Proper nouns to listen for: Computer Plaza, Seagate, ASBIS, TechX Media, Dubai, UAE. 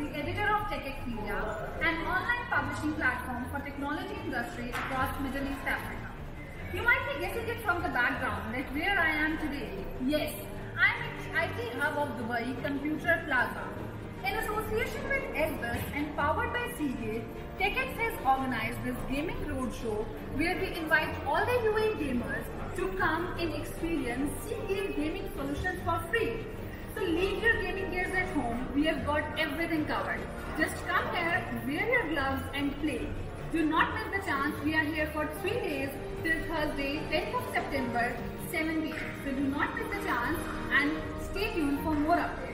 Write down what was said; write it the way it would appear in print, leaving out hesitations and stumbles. the editor of TechX Media, an online publishing platform for technology industry across Middle East Africa. You might be guessing it from the background that where I am today. Yes, I am at the IT hub of Dubai, Computer Plaza. In association with ASBIS and powered by Seagate, TechX has organized this gaming roadshow where we invite all the UAE gamers to come and experience Seagate gaming solutions for free. So leave your gaming gears at home, we have got everything covered. Just come here, wear your gloves and play. Do not miss the chance, we are here for 3 days till Thursday, 10th of September, 7 p.m. So do not miss the chance and stay tuned for more updates.